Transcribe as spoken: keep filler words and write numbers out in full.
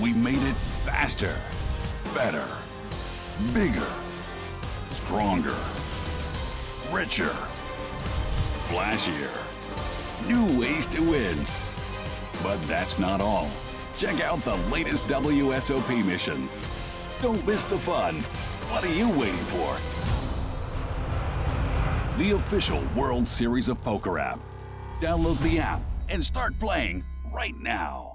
We made it faster, better, bigger, stronger, richer, flashier. New ways to win. But that's not all. Check out the latest W S O P missions. Don't miss the fun. What are you waiting for? The official World Series of Poker app. Download the app and start playing right now.